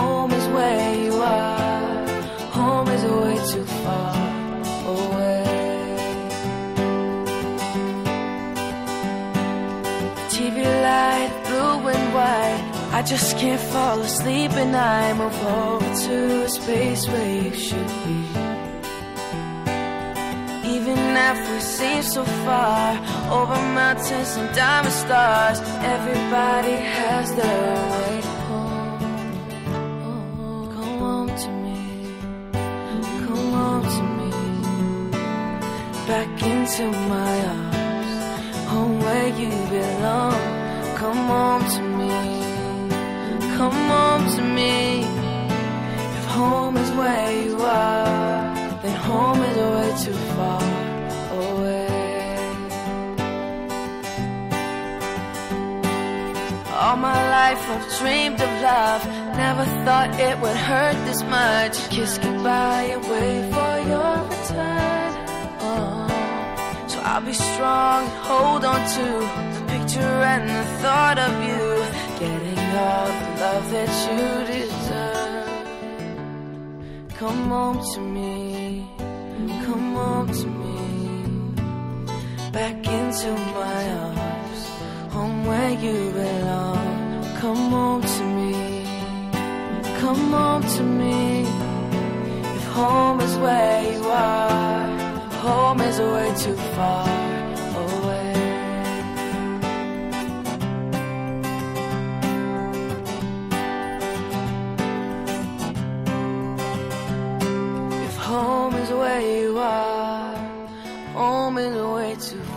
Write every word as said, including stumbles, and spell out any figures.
Home is where you are. Home is way too far away. T V light, blue and white. I just can't fall asleep and I move over to a space where you should be. Even if we seem so far, over mountains and diamond stars, everybody has their way home. Oh, come home to me, come home to me, back into my arms, home where you belong. Come home to me, come home to me. If home is where you are, then home is way too far away. All my life I've dreamed of love, never thought it would hurt this much. Kiss goodbye and wait for your return. Oh. So I'll be strong and hold on to the picture and the thought of you, getting all the love that you deserve. Come home to me, come home to me, back into my arms, home where you belong. Come home to me, come home to me. If home is where you are, home is way too far. Home is where you are, home is way too far.